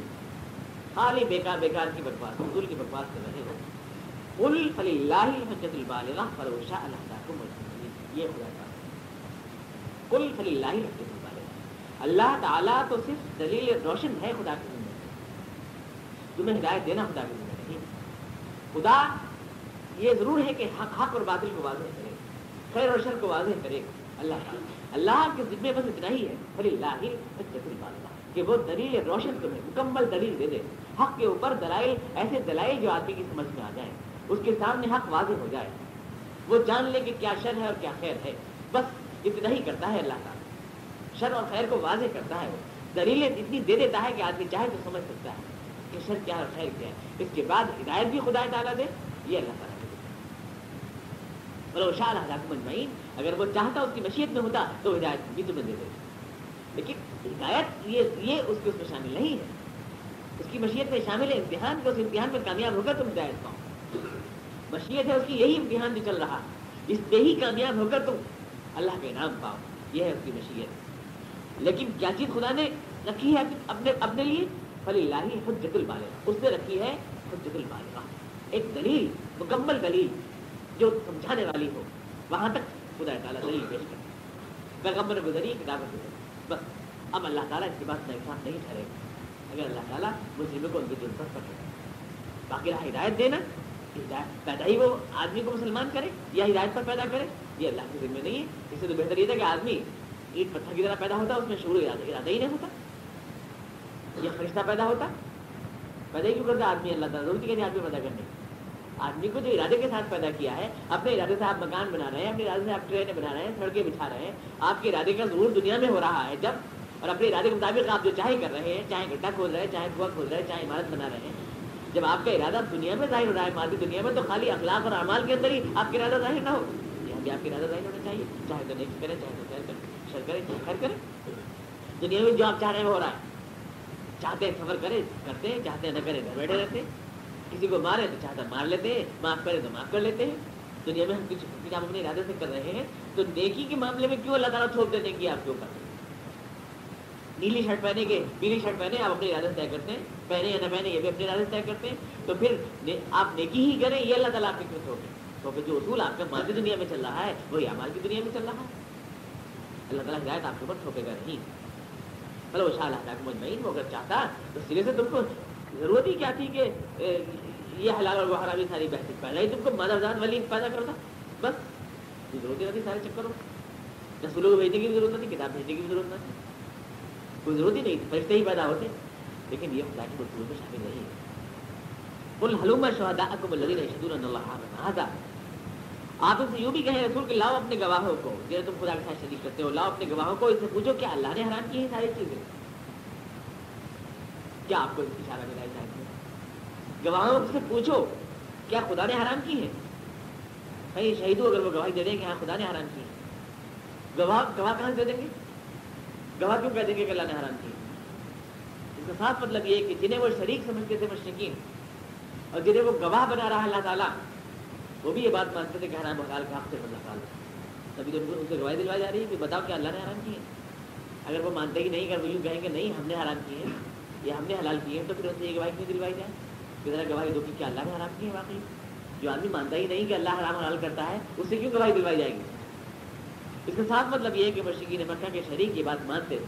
खाली बेकार बेकार की बकवास, फजूल की बकवास कर रहे हो। कुल फलिल्लाहिल हज्जतुल बालिग़ा फलौ शाअ लहदाकुम अजमईन, ये हो जाता है। कुल फलिल्लाहिल हज्जतुल बालिग़ा, अल्लाह ताला तो सिर्फ दलील रोशन है खुदा की जिंदगी, तुम्हें हिदायत देना खुदा की जिंदगी। खुदा ये ज़रूर है कि हक हक और बातिल को वाज़ेह करेगा, खैर और शर को वाज़ेह करेगा। अल्लाह अल्लाह के जिम्मे बस इतना ही है फलिल्लाहिल हज्जतुल बालिग़ा, कि वो दलील रोशन तुम्हें मुकम्मल दलील दे दे हक के ऊपर। दलाइल ऐसे दलाइल जो आदमी की समझ में आ जाए, उसके सामने हक वाज़ेह हो जाए, वो जान ले कि क्या शर है और क्या खैर है। बस इतना ही करता है अल्लाह ताला, शर और खैर को वाज़ेह करता है। वो दलीलें इतनी दे देता है कि आदमी चाहे तो समझ सकता है कि शर क्या और खैर क्या है। इसके बाद हिदायत भी खुदा ताला दे, ये अल्लाह ताला दे। फलौ शाअ लहदाकुम अजमईन, अगर वो चाहता उसकी मशीयत में होता तो हिदायत भी तुम्हें दे देता, लेकिन हिदायत ये ये उसके उसमें शामिल नहीं है, उसकी मशीयत में शामिल है इम्तिहान के। उस इम्तिहान में कामयाब होकर तुम हिदायत पाओ, मशीयत है उसकी, यही इम्तिहान जो चल रहा इस पर ही कामयाब होकर तुम अल्लाह का इनाम पाओ, यह है उसकी मशीयत। लेकिन क्या चीज़ खुदा ने रखी है अपने अपने लिए? फलिल्लाहि हज्जतुल बालिग़ा, उसने रखी है हज्जतुल बालिग़ा, एक दलील मुकम्मल दलील जो समझाने वाली हो। वहाँ तक खुदा ताला दलील पेश करता है, पैगम्बर गुजरी, किताबें गुजरी, बस। अब अल्लाह ताला इसके बाद नाइंसाफ नहीं ठहरेगा अगर अल्लाह ताला मुस्लिमों को उनकी जुल्म पर पकड़ेगा। बाकी रहा हिदायत देना, हिदायत पैदा ही वो आदमी को मुसलमान करे या हिदायत पर पैदा करे, ये अल्लाह के जिम्मे नहीं है। इससे तो बेहतर ये था कि आदमी ईट पत्थर की तरह पैदा होता, उसमें शुरू इरादा ही नहीं होता, या फरिश्ता पैदा होता। पैदा ही क्यों करता आदमी? अल्लाह ताला जरूरत कहते आदमी पैदा करने, आदमी को जो इरादे के साथ पैदा किया है, अपने इरादे से आप मकान बना रहे हैं, अपने इरादे से आप ट्रेनें बना रहे हैं, सड़कें बिछा रहे हैं, आपके इरादे का जरूर दुनिया में हो रहा है जब, और अपने इरादे के मुताबिक आप जो चाहे कर रहे हैं, चाहे गड्ढा खोल रहे हैं, चाहे कुआं खोल रहे हैं, चाहे इमारत बना रहे हैं। जब आपका इरादा दुनिया में जाहिर हो रहा है, मादी दुनिया में, तो खाली अखलाक और अमाल के अंदर ही आपका इरादा जाहिर ना हो, यहाँ भी आपका इरादा जाहिर होना चाहिए। चाहे तो नेकी करें, चाहे तो खैर करें, शर करें, चाहे खैर करें, दुनिया में जो आप चाह रहे हैं हो रहा है। चाहते हैं सफर करें करते हैं, चाहते हैं न करें घर बैठे रहते हैं, किसी को मारे तो चाहता मार लेते हैं, माफ़ करें तो माफ़ कर लेते हैं। दुनिया में हम कुछ काम अपने इरादे से कर रहे हैं, तो नेकी के मामले में क्यों अल्लाह ताला थोप देने की आपके ऊपर? नीली शर्ट पहने के पीली शर्ट पहने, आप अपने इरादे से तय करते हैं, पहने या ना पहने ये भी अपने इरादे से तय करते हैं, तो फिर ने, आप नेकी ही करें, ये अल्लाह ताला आपके क्यों थोपे? तो जो उसूल आपका मादी दुनिया में चल रहा है वही अमाल की दुनिया में चल रहा है। अल्लाह ताला हिदायत आपके ऊपर थोपेगा नहीं। मतलब वो शाह लाख मजमईन, वो अगर चाहता तो सिरे से तुमको ज़रूरत ही क्या थी कि ये हलाल और वो हराम ये सारी बहस पैदा ही तुमको मददान वाली पैदा करता? बस ये जरूरत ही नहीं, सारे चक्करों रसूलों को भेजने की भी जरूरत नहीं, किताब भेजने की भी जरूरत नहीं, कोई जरूरत ही नहीं थी, फरिश्ते ही पैदा होते, लेकिन ये खुदा की मखलूक में शामिल नहीं है। कुल हलुम्मा शुहदाअकुम अल्लज़ीना यशहदूना अन्नल्लाह हाज़ा हाज़ा। आप इसे यूँ भी कहें रसूल के, लाओ अपने गवाहों को, जरा तुम खुदा के साथ शरीक करते हो, लाओ अपने गवाहों को, इससे पूछो क्या अल्लाह ने हराम की है सारी चीज़ें? क्या आपको इशारा मिला है? गवाहों से पूछो क्या खुदा ने हराम की है? भाई शहीदों, अगर वो गवाही दे दें कि हाँ खुदा ने हराम की है, गवाह गवाह कहाँ से दे देंगे? गवाह क्यों कह देंगे कि अल्लाह ने हराम की है? इसका साफ मतलब ये है कि जिन्हें वो शरीक समझते थे मुश्रिकीन, और जिन्हें वो गवाह बना रहा है अल्लाह ताला, वो भी ये बात मानते थे कि हराम हलाल का हक़ है, तभी तो उनसे गवाही दिलवाई जा रही है कि बताओ कि अल्लाह ने हराम की है। अगर वो मानते ही नहीं, अगर वो यूँ कहेंगे नहीं हमने हराम किए हैं या हमने हलाल किए हैं, तो फिर उनसे ये गवाही क्यों दिलवाई जाए? कितना गवाही दो कि क्या अल्लाह ने हराम की है? वाकई जो आदमी मानता ही नहीं कि अल्लाह हराम हलाल करता है, उससे क्यों गवाही दिलवाई जाएगी? इसका साफ मतलब ये है कि मुश्रिकीन मक्का के शरीक ये बात मानते थे,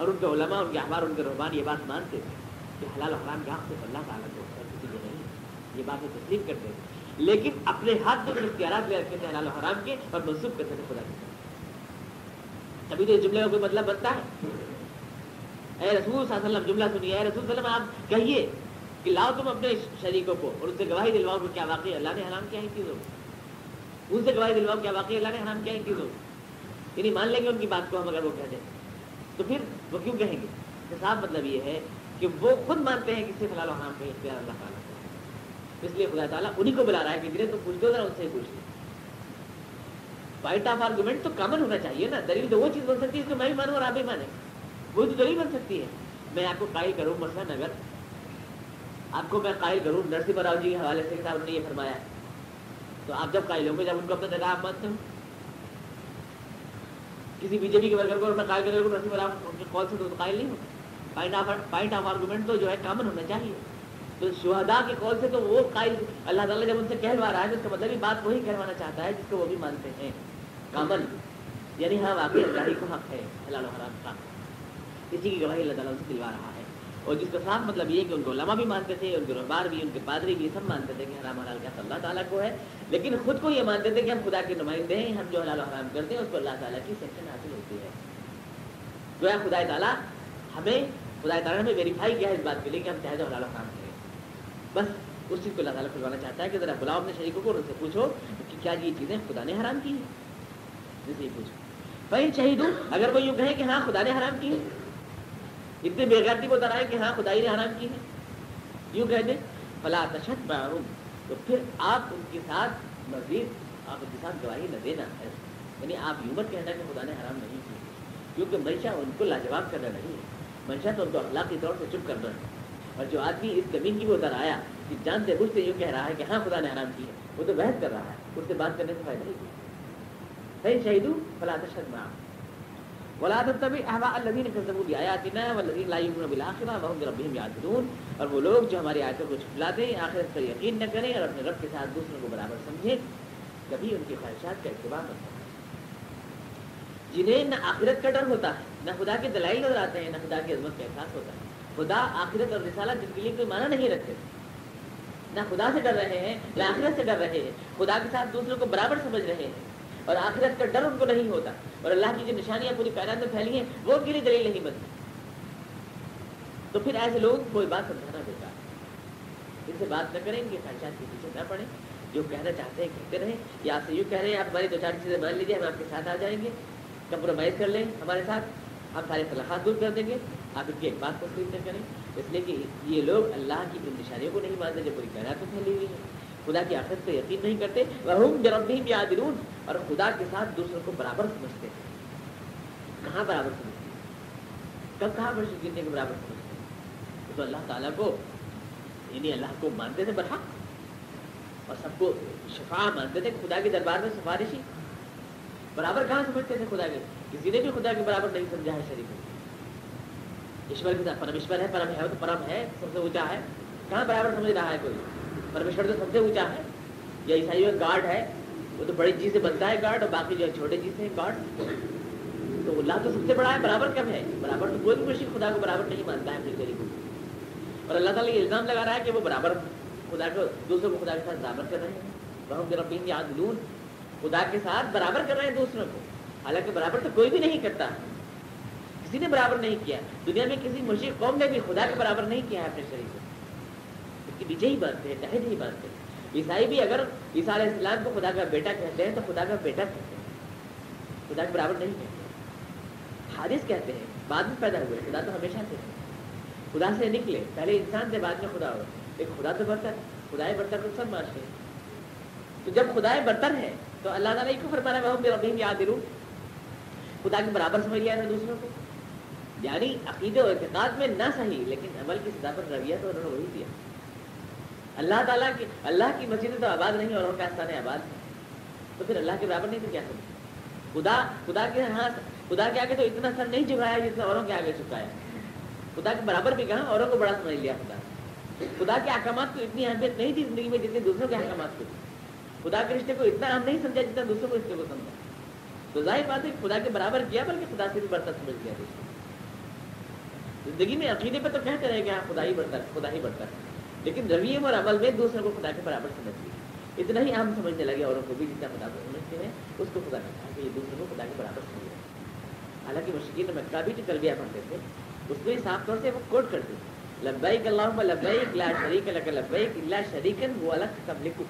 और उनके उलमा, उनके अहबार, उनके रहबान ये बात मानते थे कि हलाल और हराम का हक़ अल्लाह ताला को ये बात को तस्लीम करते हैं, लेकिन अपने हाथ में इख्तियारात ले रखे थे हलाल और हराम के, और मनसूब करते थे खुदा के। तभी तो इस जुमले का कोई मतलब बनता है, ऐ रसूल सल्लल्लाहु अलैहि वसल्लम जुमला सुनिए, ऐ रसूल सल्लल्लाहु अलैहि वसल्लम आप कहिए कि लाओ तुम अपने शरीकों को और उनसे गवाही दिलवाओ कि क्या वाकई अल्लाह ने हराम किया है चीज़ों, उनसे गवाही दिलवाओ क्या वाकई अल्लाह ने हराम किया है चीज़ों, यानी मान लेंगे उनकी बात को हम अगर वो कह दें, तो फिर वो क्यों कहेंगे? साफ मतलब ये है कि वो खुद मानते हैं कि सिर्फ हलाल और हराम का इख्तियार अल्लाह ताला, इसलिए खुदा ताला उन्हीं को बुला रहा है कि जिन्हें तो पूछ दो जरा, उनसे पूछ लो। पॉइंट ऑफ आर्गूमेंट तो कॉमन होना चाहिए ना, दलील तो वो चीज़ बन सकती है इसको मैं भी मानूँ और आप भी माने, वो तो दलील बन सकती है। मैं आपको कायल करूँ मसलन, अगर आपको मैं कायल करूँ नरसिंह राव जी के हवाले से साहब ने ये फरमाया, तो आप जब कायल होंगे, जब उनको अपना जगह आप मानते हो, किसी बीजेपी के वर्कर को मैं कायल करूँ नरसिंह राव उनके कॉल से, तो कायल नहीं होगा। Point of point of argument तो जो है कॉमन होना चाहिए। तो शुहदा के कौल से तो वो कायल अल्लाह ताला जब उनसे कहलवा रहा है, तो उसका मतलब ये बात वही कहलवाना चाहता है जिसको वो भी मानते हैं कामन, यानी हाँ वाकई अल्लाह को हक़ है हलाल और हराम का, इसी की गवाही अल्लाह ताला उनसे दिलवा रहा है। और जिसका साफ मतलब ये है कि उनको उलमा भी मानते थे, उनके रहबार भी, उनके पादरी भी, सब मानते थे कि हराम हलाल का अल्लाह ताला को है, लेकिन ख़ुद को ये मानते थे कि हम खुदा के नुमाइंदे हैं, हम जो हलाल और हराम करते हैं उसको अल्लाह ताला की सेक्शन हासिल होती है। जो खुदा ताला हमें खुदा ताला ने हमें वेरीफाई किया है इस बात के लिए कि हम चाहे तो हलाल और हराम, बस उस चीज़ को अल्लाह ताला खुलवाना चाहता है कि ज़रा बुलाओ अपने शरीकों को, उनसे पूछो कि क्या ये चीज़ें खुदा ने हराम की हैं, जैसे पूछो। भाई शहीदों, अगर वो यूँ कहे कि हाँ खुदा ने हराम की है, इतने बेगैरती को डराए कि हाँ खुदा ही ने हराम की है, यूँ कह दे फला तशद मारूम, तो फिर आप उनके साथ मजीद आप उनके साथ गवाही न देना, यानी आप यूँ मत कहना कि खुदा ने हराम नहीं की, क्योंकि मंशा उनको लाजवाब करना नहीं है, मंशा तो उनको अखलाकी तौर से चुप करना है। और जो आदमी इस ज़मीन की वो उतर आया कि जानते बुझते यूँ कह रहा है कि हाँ खुदा ने हराम की है, वो तो बहस कर रहा है, उससे बात करने से फायदा नहीं किया। सही शहीदू फला तशद वलादत तभी अहवा अल्लज़ीन कज़्ज़बू बिआयातिना वल्लज़ीन ला युमिनून बिल आखिरह वहुम बिरब्बिहिम यादिलून, और वो लोग जो हमारी आयतों को झुठला दें, आखिरत पर यकीन न करें, और अपने रब के साथ दूसरों को बराबर समझें, कभी उनकी ख्वाहिशात का इत्तिबा न करें। जिन्हें न आखिरत का डर होता है, न खुदा के दलाइल नजर आते हैं, न खुदा की अज़मत का एहसास होता है, खुदा आखिरत और रिसालत जिनके लिए कोई माना नहीं रखते, ना खुदा से डर रहे हैं ना आखिरत से डर रहे हैं, खुदा के साथ दूसरों को बराबर समझ रहे हैं, और आखिरत का डर उनको नहीं होता, और अल्लाह की जो निशानियाँ पूरी कायनात में फैली हैं वो उनके लिए दलील नहीं बनती, तो फिर ऐसे लोगों को कोई बात समझाना बेकार है। इनसे बात न करें, इनके ख्वाहिशात के पीछे न पड़ें, जो कहना चाहते हैं कहते रहें, या आपसे यूँ कह रहे हैं आप हमारी दो चार चीज़ें मान लीजिए, हम आपके साथ आ जाएंगे, कंप्रोमाइज़ कर लें हमारे साथ, हम सारे तलाक़ात दूर कर देंगे, आप इनकी एक बात तस्लीम न करें, इसलिए कि ये लोग अल्लाह की इन निशानियों को नहीं मानते जो पूरी कायनात में फैली हुई है, खुदा की आखिरत पर यकीन नहीं करते, वहुम बिरब्बिहिम यादिलून, और खुदा के साथ दूसरों को बराबर समझते हैं। कहाँ बराबर समझते हैं? कब कहाँ पर जिंदगी के बराबर समझते हैं? तो अल्लाह ताला को, यानी अल्लाह को मानते थे बरहक, और सबको शफा मानते थे, खुदा के दरबार में सिफारिशी, बराबर कहाँ समझते थे खुदा के? किसी ने भी खुदा के बराबर नहीं समझा है शरीक को। ईश्वर के साथ परमेश्वर है, परम है तो परम है, सबसे ऊंचा है, कहाँ बराबर समझ रहा है कोई? परमेश्वर तो सबसे ऊंचा है, या ईसाइयों का गार्ड है, वो तो बड़ी चीज़ से बनता है गार्ड, और बाकी जो है छोटे चीज़ से गार्ड, तो अल्लाह तो सबसे बड़ा है, बराबर कब है? बराबर तो कोई भी मुश्किल खुदा को बराबर नहीं मानता है अपने शरीक को, और अल्लाह ताला ये इल्ज़ाम लगा रहा है कि वो बराबर खुदा को, दूसरों को खुदा के साथ बराबर कर रहे हैं, वहुम बिरब्बिहिम यादिलून, खुदा के साथ बराबर कर रहे हैं दूसरों को, हालांकि बराबर तो कोई भी नहीं करता, किसी ने बराबर नहीं किया। दुनिया में किसी मुश्रिक कौम ने भी खुदा के बराबर नहीं किया है अपने शरीर से। इसके पीछे ही बात है, तहद ही बात है। ईसाई भी अगर ईसा अलैहिस्सलाम को खुदा का बेटा कहते हैं तो खुदा का बेटा कहते हैं, खुदा के बराबर नहीं कहते। हारिस कहते हैं बाद में पैदा हुए, खुदा तो हमेशा से, खुदा से निकले, पहले इंसान से बाद में खुदा हो। लेकिन खुदा तो बरतर, खुदा बरतर को सब मानते हैं। तो जब खुदाए बरतर है तो अल्लाह ताला को फरमाना है मैं रब्बी याद दिलूँ, खुदा के बराबर समझ लिया था दूसरों को। यानी अकीदे और इतिकाद में ना सही लेकिन अमल की सतह पर रवैया तो उन्होंने वही दिया। अल्लाह ताला की अल्लाह की मस्जिद तो आबाद नहीं और उनका स्थान आबाद है, तो फिर अल्लाह के बराबर नहीं तो क्या समझे। खुदा खुदा के हाँ खुदा के आगे तो इतना सर नहीं झुकाया जितना औरों के आगे झुकाया। खुदा के बराबर भी कहा, औरों को बड़ा समझ लिया। खुदा खुदा के अहकाम को इतनी अहमियत नहीं दी जिंदगी में जितनी दूसरों के अहकाम को। खुदा के रिश्ते को इतना हम नहीं समझा जितना दूसरों को रिश्ते को समझा। तो जाहिर बात है खुदा के बराबर किया बल्कि खुदा से भी बरतर समझ लिया। जिंदगी में अकीदे पर तो क्या करेंगे, हाँ खुदा ही बरतर, खुदा ही बरतर, लेकिन रवैये और अमल में दूसरों को खुदा के बराबर समझ लिया। इतना ही हम समझने लगे औरों को भी जितना खुदा को समझते हैं उसको खुदा कहता है, दूसरों को खुदा के बराबर समझ लिया। हालांकि मुश्किल मक्का भी जो तलबिया पढ़ते थे उसको ही साफ तौर से वो कोट करते थे, लब्बैक अल्लाहुम्मा लब्बैक ला शरीक लक लब्बैक इल्ला शरीकन हुव लक तमलिकु।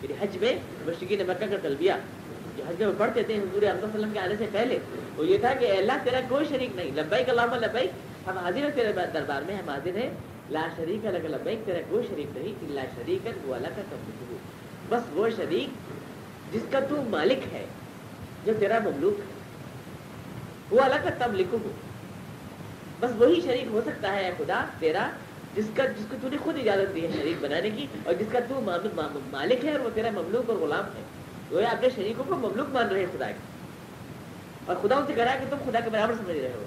फिर हज में मुश्किन मक्का का तलबिया जो हज में पढ़ते थे हुजूर अकरम सल्लल्लाहु अलैहि वसल्लम के आने से पहले वो ये था कि अल्लाह तेरा कोई शरीक नहीं, लब्बैक अल्लाहुम्मा लब्बैक, हम हाजिर हैं तेरे दरबार में, हम हाजिर हैं, ला शरीक लक लब्बैक, तेरा कोई शरीक नहीं, इल्ला शरीकन हुव लक तमलिकु, बस वो शरीक जिसका तू मालिक है, जो तेरा ममलूक है, हुव लक तमलिकु, बस वही शरीक हो सकता है खुदा तेरा जिसका जिसको तूने खुद इजाज़त दी है शरीक बनाने की, और जिसका तू मा, मा, मा, मालिक है और वो तेरा ममलूक और गुलाम है। वो अपने शरीकों को ममलूक मान रहे हैं खुदा के, और खुदा उनसे कह रहा है कि तुम खुदा के बराबर समझ रहे हो,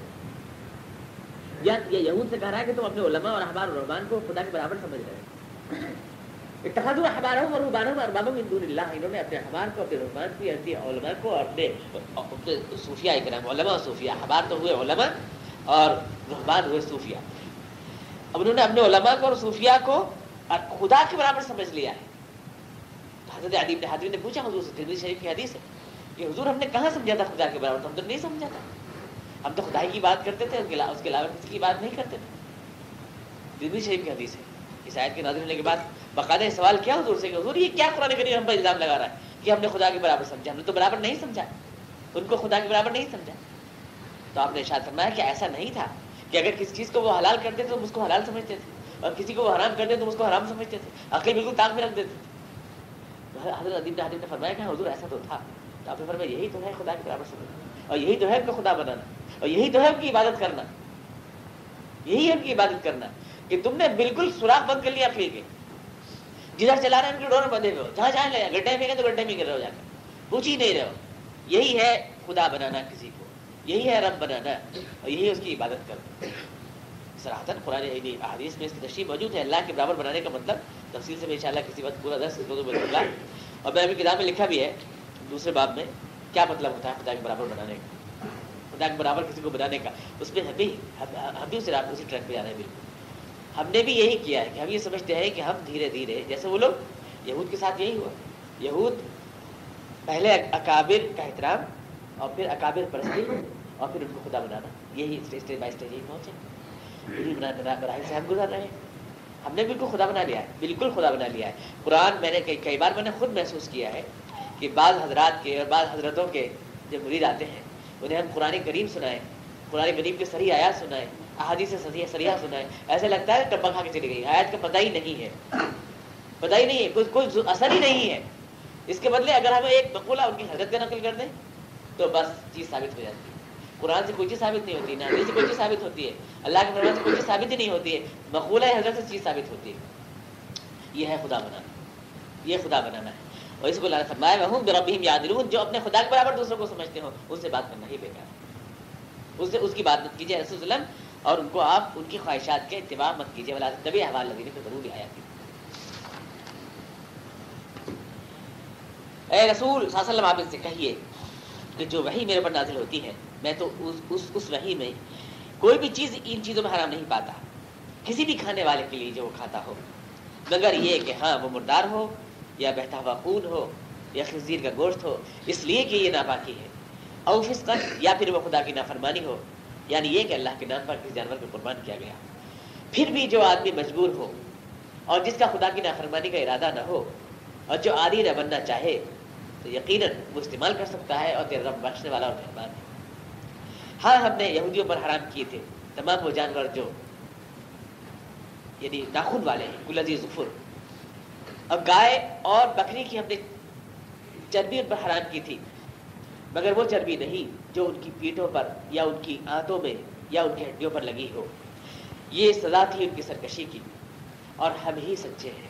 या या यहूद से कह रहा है कि तुम अपने उलमा और अहबार और रहबान को खुदा के बराबर समझ रहे हो। इत्तखज़ू अहबारहुम व रुहबानहुम अरबाबा मिन दुनिल्लाह, इन्होंने अपने अहबार को, अपने रहबान को, अपने उलमा को, अपने सूफिया इकराम, उलमा सूफिया, अहबार तो हुए उलमा और रहबान हुए सूफिया। अब उन्होंने अपने उलमा को और सूफिया को खुदा के बराबर समझ लिया है। हज़रत अदी इब्न हातिम ने पूछा हुजूर से, तिरमिज़ी शरीफ की हदीस है कि हुजूर हमने कहाँ समझा था खुदा के बराबर, तो हम तो नहीं समझा था, हम तो खुदाई की बात करते थे, उसके अलावा किसी की बात नहीं करते थे। तिरमिज़ी शरीफ की हदीस है। इस आयत के नाज़िल होने के बाद बाकायदा सवाल किया हुजूर से कि हुजूर ये क्या कुरान करीम हम पर इल्ज़ाम लगा रहा है कि हमने खुदा के बराबर समझा, हमने तो बराबर नहीं समझा, उनको खुदा के बराबर नहीं समझा। तो आपने इरशाद फरमाया कि ऐसा नहीं था कि अगर किसी चीज़ को वो हलाल करते थे तो उसको हलाल समझते थे, और किसी को वो हराम करते तो उसको हराम समझते थे, अकल बिल्कुल ताक में रख देते थे। हज़रत अदीब ने हदीब ने फरमाया कि हुजूर ऐसा तो था। तो आपने फरमाया यही तो है खुदा के बराबर समझना, और यही तो है उनको खुदा बनाना, और यही तो है उनकी इबादत करना, यही है उनकी इबादत करना कि तुमने बिल्कुल सुराख बंद कर लिया फिर के, जिधर चला रहे हैं उनके डोर में बंधे हुए हो, जहाँ जाए ले गड्ढे में गए तो गड्ढे में गिर रहे हो, जाकर पूछ ही नहीं रहे हो। यही है खुदा बनाना किसी, यही है रब बनाना, और यही उसकी इबादत करना। सराहतन कुरान हदीस में इसकी तशरीह मौजूद है। अल्लाह के बराबर बनाने का मतलब तफसील से मैं इंशाअल्लाह किसी वक्त पूरा दर्स इसको तो बताऊंगा, और मैं अभी किताब में लिखा भी है दूसरे बाब में क्या मतलब होता है खुदा के बराबर बनाने का, खुदा के बराबर किसी को बनाने का। उसमें हम भी हम भी उसी रात उसी ट्रैक पर जा रहे हैं। बिल्कुल हमने भी यही किया है कि हम ये समझते हैं कि हम धीरे धीरे, जैसे वो लोग यहूद के साथ यही हुआ, यहूद पहले अकाबिर का एहतराम और फिर अकाबिर परस्ती और फिर उनको खुदा बनाना, यही स्टेज बाई स्टेज यही पहुँचे। यही बना बना बराही से हम गुजर रहे हैं। हमने बिल्कुल खुदा बना लिया है, बिल्कुल खुदा बना लिया है। कुरान मैंने कई कई बार मैंने खुद महसूस किया है कि बाज़ हजरात के और बाज़ हजरतों के जो मुरीद आते हैं उन्हें हम कुरान करीम सुनाएं, कुरान करीम के सही आयात सुनाएं, अहादीस सहीहा सुनाएं, ऐसा लगता है टब्बा खा के चली गई, आयत का पता ही नहीं है, पता ही नहीं है, कुछ कोई असर ही नहीं है। इसके बदले अगर हमें एक मकूला उनकी हजरत का नकल कर दें तो बस चीज़ साबित हो जाती है। कुरान से कोई चीज़ साबित नहीं होती, नादी से कोई चीज़ साबित होती है, अल्लाह के फरमान से कोई चीज़ साबित ही नहीं होती है, मखूला हजरत से चीज़ साबित होती है। यह है खुदा बनाना, यह खुदा बनाना है। और इसको अल्लाह ने फरमाया वहूं बिरब्बिहिम यादिलून, जो अपने खुदा के बराबर दूसरों को समझते हो उनसे बात करना ही बेकार है, उससे उसकी बात मत कीजिए रसूल सल्लल्लाहु अलैहि वसल्लम, और उनको आप उनकी ख्वाहिशात के इत्तिबा मत कीजिए। वला तत्तबी अहवाल लजीन पे ज़रूर आया थी, ए रसूल सल्लल्लाहु अलैहि वसल्लम आप इनसे कहिए कि जो वही मेरे पर नाजिल होती है मैं तो उस उस उस वही में कोई भी चीज़ इन चीज़ों में हराम नहीं पाता किसी भी खाने वाले के लिए जो वो खाता हो, मगर ये कि हाँ वो मुर्दार हो या बहता हुआ खून हो या खज़ीर का गोश्त हो, इसलिए कि ये नापाकी है। और फिस्कन, या फिर वह खुदा की नाफरमानी हो, यानी ये कि अल्लाह के नाम पर किसी जानवर को कुर्बान किया गया। फिर भी जो आदमी मजबूर हो और जिसका खुदा की नाफरमानी का इरादा ना हो और जो आदी न बनना चाहे तो यकीनन वो इस्तेमाल कर सकता है, और तेरा रब बख्शने वाला और मेहरबान है। हाँ, हमने यहूदियों पर हराम किए थे तमाम वो जानवर जो यानी नाखून वाले हैं, गुलजी जुफुर। अब गाय और बकरी की हमने चर्बी उन पर हराम की थी, मगर वो चर्बी नहीं जो उनकी पीठों पर या उनकी आंतों में या उनकी हड्डियों पर लगी हो। ये सजा थी उनकी सरकशी की, और हम ही सच्चे हैं।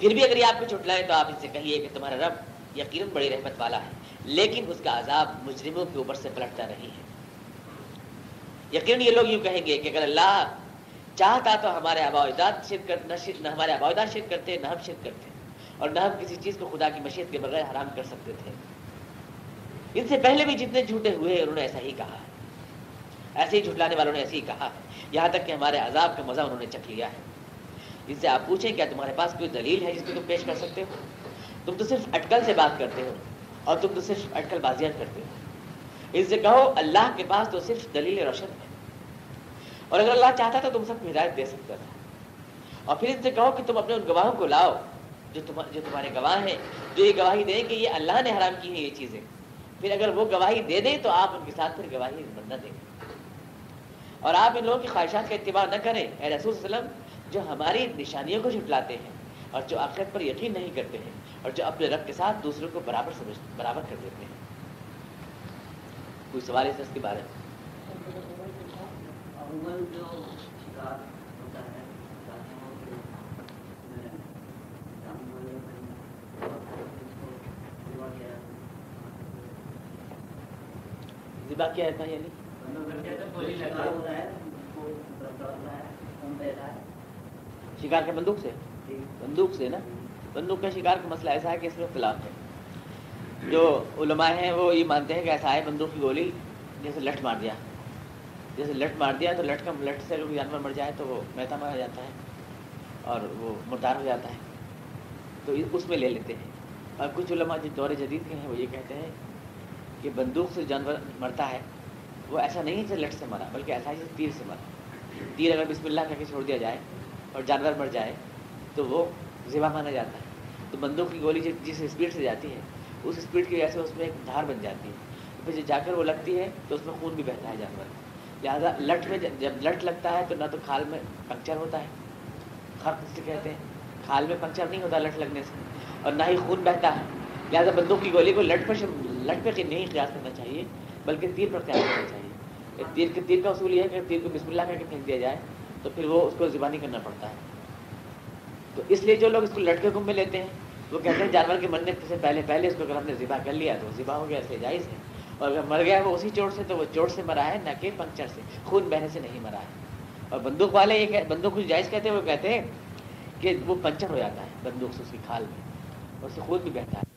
फिर भी अगर ये आपको छुटलाएं तो आप इनसे कहिए कि तुम्हारा रब यकीनन बड़ी रहमत वाला है, लेकिन उसका अजाब मुजरिमों के ऊपर से पलटता नहीं है। यकीनन ये लोग यूँ कहेंगे कि अगर अल्लाह चाहता तो हमारे आबाओजाद शिरक कर न शिर न हमारे आबाओजाद शिरक करते, न हम शिरक करते, और न हम किसी चीज़ को खुदा की मशीयत के बगैर हराम कर सकते थे। इनसे पहले भी जितने झूठे हुए उन्होंने ऐसा ही कहा, ऐसे ही झुटलाने वालों ने ऐसे ही कहा, यहाँ तक कि हमारे अजाब का मज़ा उन्होंने चख लिया है। इनसे आप पूछें क्या तुम्हारे पास कोई दलील है जिसको तुम पेश कर सकते हो? तुम तो सिर्फ अटकल से बात करते हो और तुम तो सिर्फ अटकल बाजियाँ करते हो। इनसे कहो अल्लाह के पास तो सिर्फ दलील रोशन है, और अगर अल्लाह चाहता तो तुम सबको हिदायत दे सकता था। और फिर इनसे कहो कि तुम अपने उन गवाहों को लाओ जो तुम जो तुम्हारे गवाह हैं, जो ये गवाही दें कि ये अल्लाह ने हराम की है ये चीज़ें। फिर अगर वो गवाही दे दें तो आप उनके साथ फिर गवाही बनना देंगे। और आप इन लोगों की ख्वाहिशात का इत्तिबा न करें ए रसूल सल्लल्लाहु अलैहि वसल्लम, जो हमारी निशानियों को झुटलाते हैं और जो आखिरत पर यकीन नहीं करते हैं और जो अपने रब के साथ दूसरों को बराबर समझ बराबर कर देते हैं। कोई सवाल है इसके बारे में? ज़िबा क्या है? यानी शिकार के बंदूक से बंदूक से ना बंदूक का शिकार का मसला ऐसा है कि इसमें इख्तिलाफ है। जो उलमा हैं वो ये मानते हैं कि ऐसा है बंदूक की गोली जैसे लठ मार दिया जैसे लठ मार दिया तो लठ का लठ से लोग जानवर मर जाए तो वो मैता मारा जाता है और वो मुर्दार हो जाता है, तो उसमें ले लेते हैं। और कुछ उलमा जो दौरे जदीद के हैं वो ये कहते हैं कि बंदूक से जानवर मरता है वो ऐसा नहीं है जैसे लठ से मरा, बल्कि ऐसा है जैसे तीर से मरा। तीर अगर बिस्मिल्लाह करके छोड़ दिया जाए और जानवर मर जाए तो वो ज़िबा माना जाता है। तो बंदूक की गोली जिस स्पीड से जाती है उस स्पीड की वजह से उसमें एक धार बन जाती है, फिर जाकर वो लगती है तो उसमें खून भी बहता है जानवर। लिहाजा लठ में जब लठ लगता है तो ना तो खाल में पंक्चर होता है, खर्क से कहते हैं, खाल में पंक्चर नहीं होता लठ लगने से, और ना ही खून बहता है। लिहाजा बंदूक की गोली को लठ पर लठ पर नहीं क़यास करना चाहिए बल्कि तीर पर क़यास करना चाहिए। तीर के तीर का उसूल यह है कि तीर को बिस्मिल्लाह करके फेंक दिया जाए तो फिर वो उसको ज़िबानी करना पड़ता है। तो इसलिए जो लोग इसको लठ के हुक्म में लेते हैं वो कहते हैं जानवर के मरने से पहले पहले इसको अगर हमने ज़िबा कर लिया तो ज़िबा हो गया, इसलिए जायज़ है। और अगर मर गया वो उसी चोट से तो वो चोट से मरा है, ना कि पंक्चर से, खून बहने से नहीं मरा है। और बंदूक वाले ये बंदूक कुछ जायज़ कहते हैं, वो कहते हैं कि वो पंक्चर हो जाता है बंदूक से उसकी खाल में और उससे खून भी बहता है।